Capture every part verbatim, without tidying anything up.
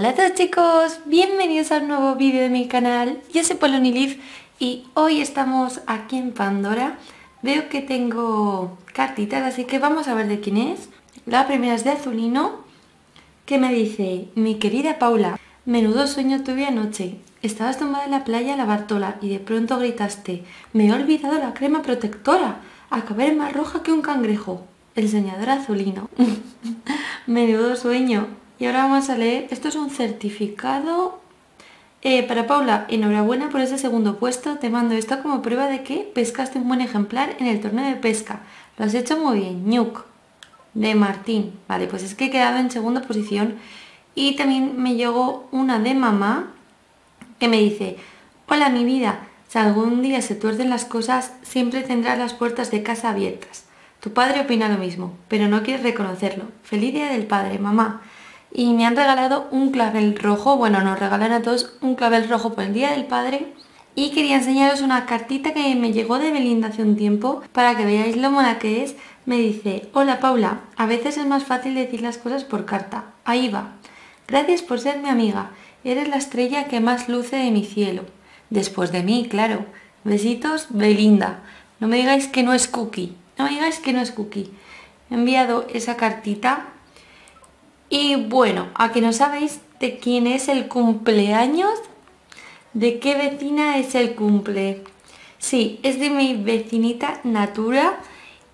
Hola a todos chicos, bienvenidos a un nuevo vídeo de mi canal. Yo soy Paula New Leaf y hoy estamos aquí en Pandora. Veo que tengo cartitas, así que vamos a ver de quién es. La primera es de Azulino, que me dice: mi querida Paula, menudo sueño tuve anoche. Estabas tumbada en la playa La Bartola y de pronto gritaste: me he olvidado la crema protectora, acabé más roja que un cangrejo. El soñador Azulino. Menudo sueño. Y ahora vamos a leer, esto es un certificado eh, para Paula. Enhorabuena por ese segundo puesto, te mando esto como prueba de que pescaste un buen ejemplar en el torneo de pesca. Lo has hecho muy bien, Ñuc, de Martín. Vale, pues es que he quedado en segunda posición. Y también me llegó una de mamá que me dice: hola mi vida, si algún día se tuercen las cosas, siempre tendrás las puertas de casa abiertas. Tu padre opina lo mismo, pero no quiere reconocerlo. Feliz día del padre, mamá. Y me han regalado un clavel rojo, bueno, nos regalan a todos un clavel rojo por el Día del Padre. Y quería enseñaros una cartita que me llegó de Belinda hace un tiempo, para que veáis lo mona que es. Me dice: hola Paula, a veces es más fácil decir las cosas por carta. Ahí va. Gracias por ser mi amiga, eres la estrella que más luce de mi cielo. Después de mí, claro. Besitos, Belinda. No me digáis que no es cookie, no me digáis que no es cookie. He enviado esa cartita. Y bueno, a que no sabéis de quién es el cumpleaños, de qué vecina es el cumple. Sí, es de mi vecinita Natura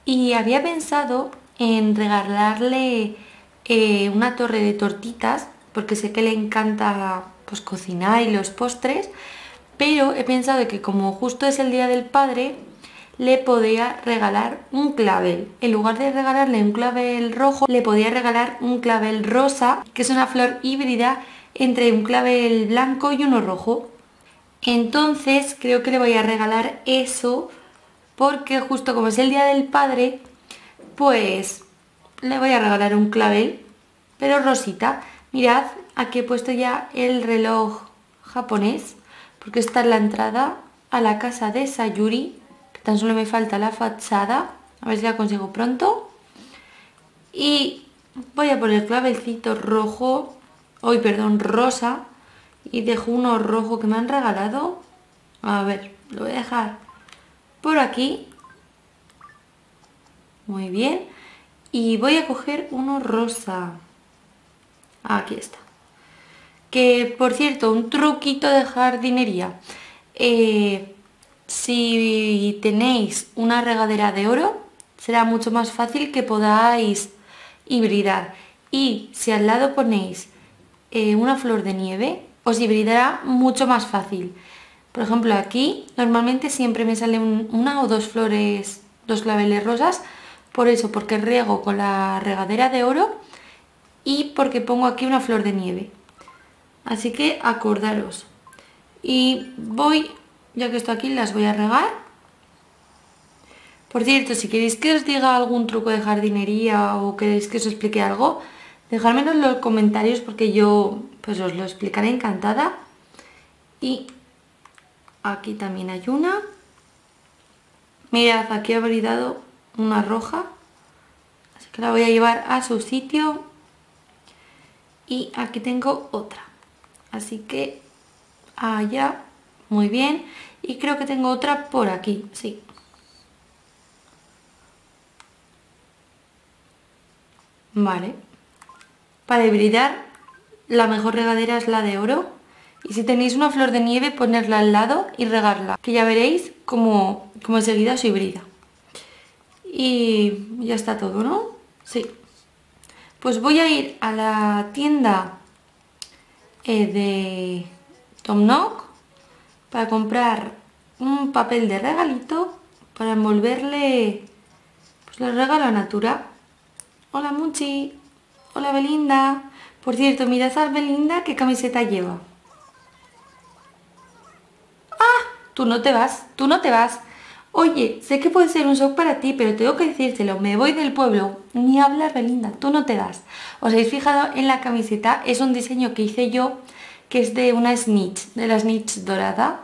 y había pensado en regalarle eh, una torre de tortitas, porque sé que le encanta pues cocinar y los postres, pero he pensado que como justo es el Día del Padre, le podía regalar un clavel. En lugar de regalarle un clavel rojo, le podía regalar un clavel rosa, que es una flor híbrida entre un clavel blanco y uno rojo. Entonces creo que le voy a regalar eso, porque justo como es el Día del Padre, pues le voy a regalar un clavel, pero rosita. Mirad, aquí he puesto ya el reloj japonés, porque esta es la entrada a la casa de Sayuri. Tan solo me falta la fachada, a ver si la consigo pronto. Y voy a poner clavelcito rojo, hoy perdón, rosa. Y dejo uno rojo que me han regalado. A ver, lo voy a dejar por aquí. Muy bien. Y voy a coger uno rosa. Aquí está. Que por cierto, un truquito de jardinería. Eh... Si tenéis una regadera de oro, será mucho más fácil que podáis hibridar. Y si al lado ponéis eh, una flor de nieve, os hibridará mucho más fácil. Por ejemplo, aquí normalmente siempre me salen un, una o dos flores, dos claveles rosas. Por eso, porque riego con la regadera de oro y porque pongo aquí una flor de nieve. Así que acordaros. Y voy... ya que estoy aquí, las voy a regar. Por cierto, si queréis que os diga algún truco de jardinería o queréis que os explique algo, dejármelo en los comentarios porque yo pues os lo explicaré encantada. Y aquí también hay una. Mirad, aquí he habilitado una roja. Así que la voy a llevar a su sitio. Y aquí tengo otra. Así que allá... muy bien, y creo que tengo otra por aquí, sí. Vale. Para hibridar, la mejor regadera es la de oro. Y si tenéis una flor de nieve, ponerla al lado y regarla, que ya veréis como, como enseguida se hibrida. Y ya está todo, ¿no? Sí. Pues voy a ir a la tienda eh, de Tom Nock para comprar un papel de regalito para envolverle pues los regalos a Natura. Hola Munchi, hola Belinda. Por cierto, mirad a Belinda qué camiseta lleva. ¡Ah! Tú no te vas, tú no te vas. Oye, sé que puede ser un shock para ti, pero tengo que decírtelo, me voy del pueblo. Ni hablar Belinda, tú no te vas. ¿Os habéis fijado en la camiseta? Es un diseño que hice yo, que es de una snitch, de la snitch dorada.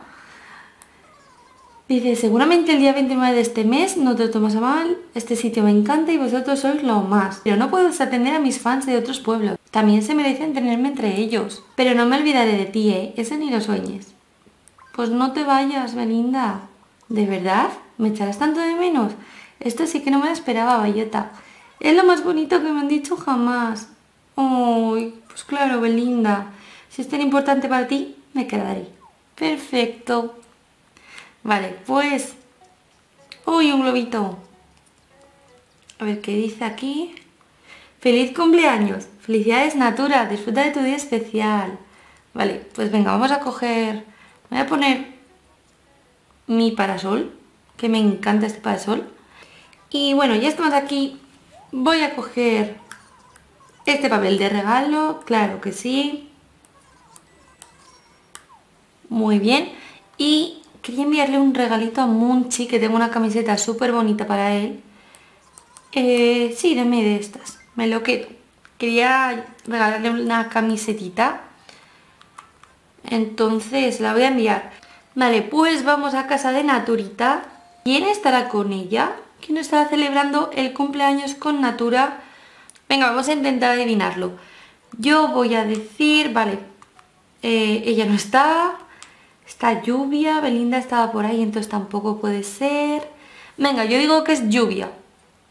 Dice, seguramente el día veintinueve de este mes, no te lo tomas a mal, este sitio me encanta y vosotros sois lo más. Pero no puedo desatender a mis fans de otros pueblos, también se merecen tenerme entre ellos. Pero no me olvidaré de ti, ¿eh? Ese ni lo sueñes. Pues no te vayas, Belinda. ¿De verdad? ¿Me echarás tanto de menos? Esto sí que no me lo esperaba, Bayota. Es lo más bonito que me han dicho jamás. Uy, pues claro, Belinda. Si es tan importante para ti, me quedaré. Perfecto. Vale, pues... Uy, un globito. A ver qué dice aquí. ¡Feliz cumpleaños! ¡Felicidades, Natura! Disfruta de tu día especial. Vale, pues venga, vamos a coger... Me voy a poner mi parasol, que me encanta este parasol. Y bueno, ya estamos aquí. Voy a coger este papel de regalo, claro que sí. Muy bien. Y quería enviarle un regalito a Munchi, que tengo una camiseta súper bonita para él. Eh, sí, dame de estas, me lo quedo. Quería regalarle una camisetita. Entonces la voy a enviar. Vale, pues vamos a casa de Naturita. ¿Quién estará con ella? ¿Quién estará celebrando el cumpleaños con Natura? Venga, vamos a intentar adivinarlo. Yo voy a decir... Vale, eh, ella no está. Está Lluvia, Belinda estaba por ahí, entonces tampoco puede ser. Venga, yo digo que es Lluvia,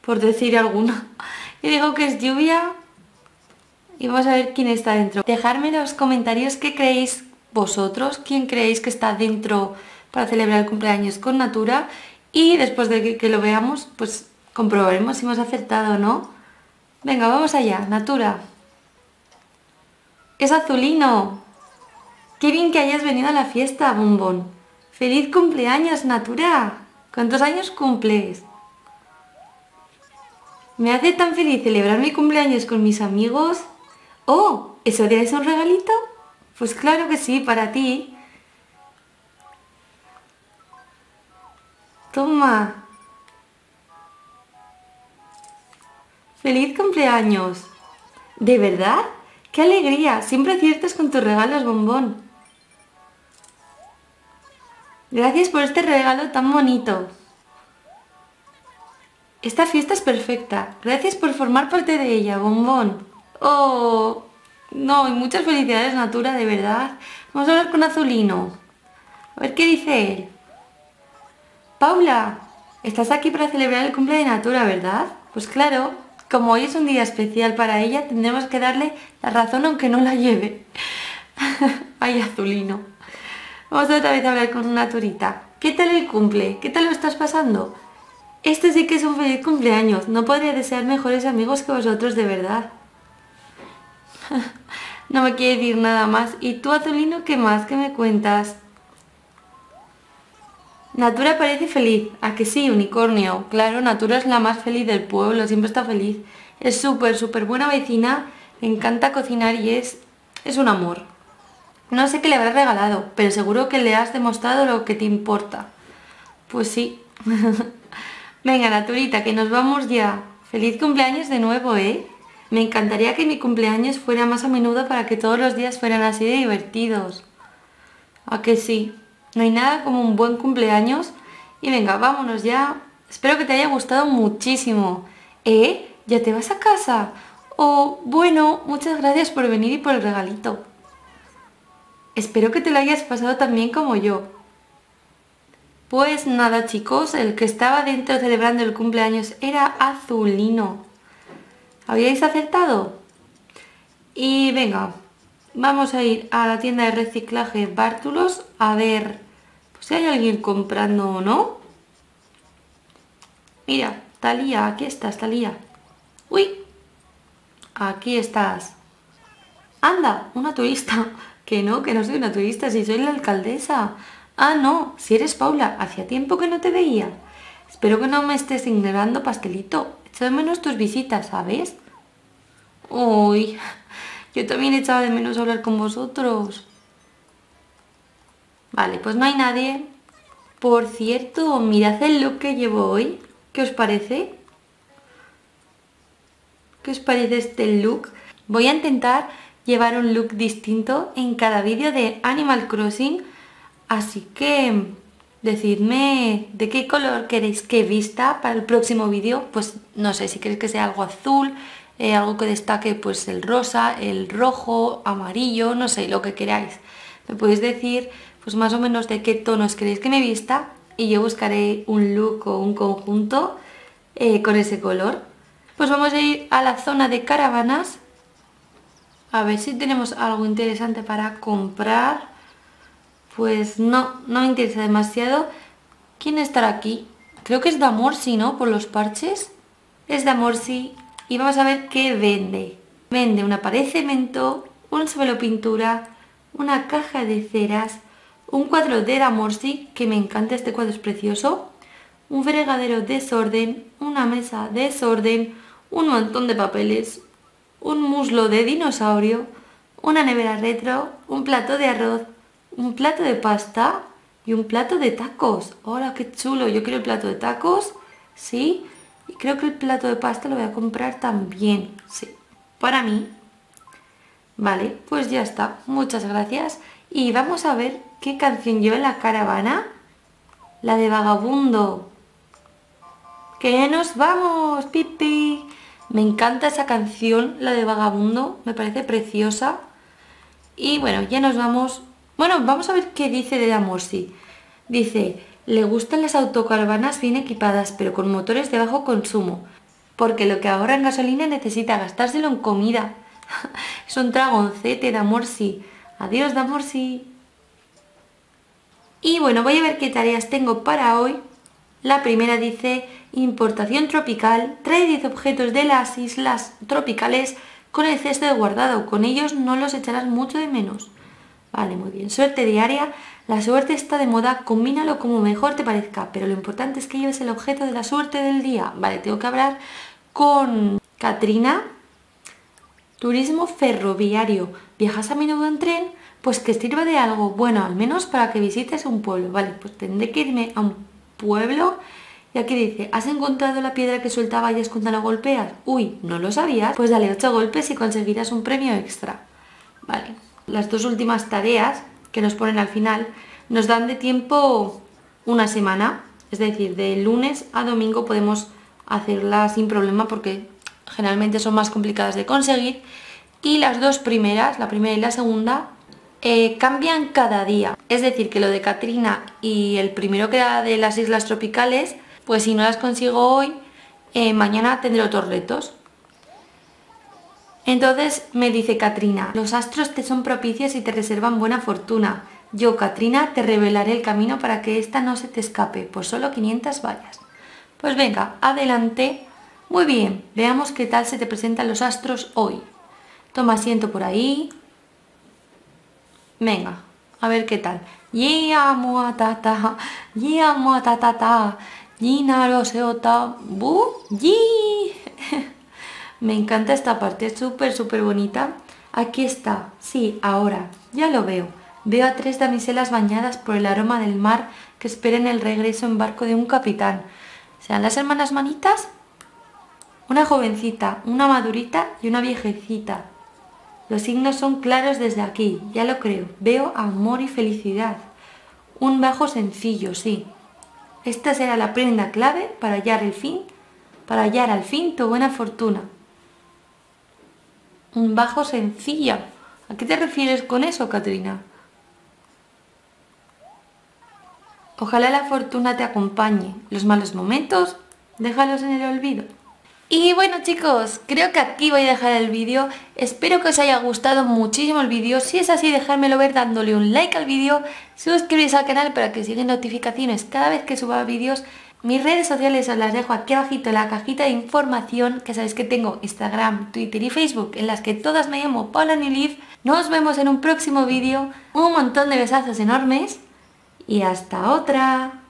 por decir alguna. Yo digo que es Lluvia. Y vamos a ver quién está dentro. Dejadme en los comentarios qué creéis vosotros, quién creéis que está dentro para celebrar el cumpleaños con Natura. Y después de que, que lo veamos, pues comprobaremos si hemos acertado o no. Venga, vamos allá, Natura. Es Azulino. Qué bien que hayas venido a la fiesta, bombón. ¡Feliz cumpleaños, Natura! ¿Cuántos años cumples? Me hace tan feliz celebrar mi cumpleaños con mis amigos. ¡Oh! ¿Eso te es un regalito? Pues claro que sí, para ti. Toma. ¡Feliz cumpleaños! ¿De verdad? ¡Qué alegría! Siempre aciertas con tus regalos, bombón. Gracias por este regalo tan bonito. Esta fiesta es perfecta. Gracias por formar parte de ella, bombón. ¡Oh! No, y muchas felicidades, Natura, de verdad. Vamos a hablar con Azulino. A ver qué dice él. Paula, estás aquí para celebrar el cumple de Natura, ¿verdad? Pues claro, como hoy es un día especial para ella, tendremos que darle la razón aunque no la lleve. Ay, Azulino. Vamos otra vez a hablar con Naturita. ¿Qué tal el cumple? ¿Qué tal lo estás pasando? Este sí que es un feliz cumpleaños. No podría desear mejores amigos que vosotros, de verdad. No me quiere decir nada más. ¿Y tú, Azulino, qué más? ¿Qué me cuentas? Natura parece feliz. ¿A que sí, unicornio? Claro, Natura es la más feliz del pueblo. Siempre está feliz. Es súper, súper buena vecina. Le encanta cocinar y es... es un amor. No sé qué le habrás regalado, pero seguro que le has demostrado lo que te importa. Pues sí. Venga, Naturita, que nos vamos ya. Feliz cumpleaños de nuevo, ¿eh? Me encantaría que mi cumpleaños fuera más a menudo para que todos los días fueran así de divertidos. ¿A que sí? No hay nada como un buen cumpleaños. Y venga, vámonos ya. Espero que te haya gustado muchísimo. ¿Eh? ¿Ya te vas a casa? O, bueno, muchas gracias por venir y por el regalito. Espero que te lo hayas pasado tan bien como yo. Pues nada, chicos, el que estaba dentro celebrando el cumpleaños era Azulino. ¿Habíais acertado? Y venga, vamos a ir a la tienda de reciclaje Bártulos a ver pues, si hay alguien comprando o no. Mira, Talía, aquí estás, Talía. Uy, aquí estás. Anda, una turista. Que no, que no soy una turista, si soy la alcaldesa. Ah, no, si eres Paula, hacía tiempo que no te veía. Espero que no me estés ignorando, pastelito. Echo de menos tus visitas, ¿sabes? Uy, yo también echaba de menos hablar con vosotros. Vale, pues no hay nadie. Por cierto, mirad el look que llevo hoy. ¿Qué os parece? ¿Qué os parece este look? Voy a intentar llevar un look distinto en cada vídeo de Animal Crossing. Así que... Decidme de qué color queréis que vista para el próximo vídeo. Pues no sé, si queréis que sea algo azul, eh, algo que destaque, pues el rosa, el rojo, amarillo, no sé, lo que queráis. Me podéis decir pues más o menos de qué tonos queréis que me vista y yo buscaré un look o un conjunto eh, con ese color. Pues vamos a ir a la zona de caravanas, a ver si tenemos algo interesante para comprar. Pues no, no me interesa demasiado. ¿Quién estará aquí? Creo que es D'Amorsi, ¿no? Por los parches. Es D'Amorsi. Y vamos a ver qué vende. Vende una pared de cemento, un suelo pintura, una caja de ceras, un cuadro de D'Amorsi, que me encanta, este cuadro es precioso, un fregadero desorden, una mesa desorden, un montón de papeles, un muslo de dinosaurio, una nevera retro, un plato de arroz, un plato de pasta y un plato de tacos. ¡Hola, qué chulo! Yo quiero el plato de tacos, sí, y creo que el plato de pasta lo voy a comprar también, sí, para mí. Vale, pues ya está, muchas gracias. Y vamos a ver qué canción lleva en la caravana. La de Vagabundo. ¡Que nos vamos, Pipi! Me encanta esa canción, la de Vagabundo, me parece preciosa. Y bueno, ya nos vamos. Bueno, vamos a ver qué dice de D'Amorsi. Dice, le gustan las autocaravanas bien equipadas, pero con motores de bajo consumo, porque lo que ahorra en gasolina necesita gastárselo en comida. Es un dragoncete, D'Amorsi. Adiós, D'Amorsi. Y bueno, voy a ver qué tareas tengo para hoy. La primera dice, importación tropical, trae diez objetos de las islas tropicales con el cesto de guardado, con ellos no los echarás mucho de menos. Vale, muy bien. Suerte diaria, la suerte está de moda, combínalo como mejor te parezca, pero lo importante es que lleves el objeto de la suerte del día. Vale, tengo que hablar con Katrina. Turismo ferroviario, ¿viajas a menudo en tren? Pues que sirva de algo, bueno, al menos para que visites un pueblo. Vale, pues tendré que irme a un pueblo. Y aquí dice, ¿has encontrado la piedra que soltaba y es cuando la golpeas? Uy, ¿no lo sabías? Pues dale ocho golpes y conseguirás un premio extra. Vale, las dos últimas tareas que nos ponen al final nos dan de tiempo una semana, es decir, de lunes a domingo podemos hacerlas sin problema porque generalmente son más complicadas de conseguir. Y las dos primeras, la primera y la segunda, eh, cambian cada día. Es decir, que lo de Katrina y el primero que da de las islas tropicales, pues si no las consigo hoy, eh, mañana tendré otros retos. Entonces me dice Katrina, los astros te son propicios y te reservan buena fortuna. Yo, Katrina, te revelaré el camino para que esta no se te escape por solo quinientas vallas. Pues venga, adelante. Muy bien, veamos qué tal se te presentan los astros hoy. Toma asiento por ahí. Venga, a ver qué tal. Yeah, muatata, yeah, muatata, ginaro seota, bu, yi. Me encanta esta parte, es súper, súper bonita. Aquí está, sí, ahora, ya lo veo. Veo a tres damiselas bañadas por el aroma del mar que esperan el regreso en barco de un capitán. ¿Serán las hermanas Manitas? Una jovencita, una madurita y una viejecita. Los signos son claros desde aquí, ya lo creo. Veo amor y felicidad. Un bajo sencillo, sí. Esta será la prenda clave para hallar el fin, para hallar al fin tu buena fortuna. Un bajo sencillo. ¿A qué te refieres con eso, Katrina? Ojalá la fortuna te acompañe. Los malos momentos, déjalos en el olvido. Y bueno, chicos, creo que aquí voy a dejar el vídeo. Espero que os haya gustado muchísimo el vídeo. Si es así, dejármelo ver dándole un like al vídeo. Suscribiros al canal para que os lleguen notificaciones cada vez que suba vídeos. Mis redes sociales os las dejo aquí abajito en la cajita de información, que sabéis que tengo Instagram, Twitter y Facebook, en las que todas me llamo Paula New Leaf. Nos vemos en un próximo vídeo. Un montón de besazos enormes y hasta otra.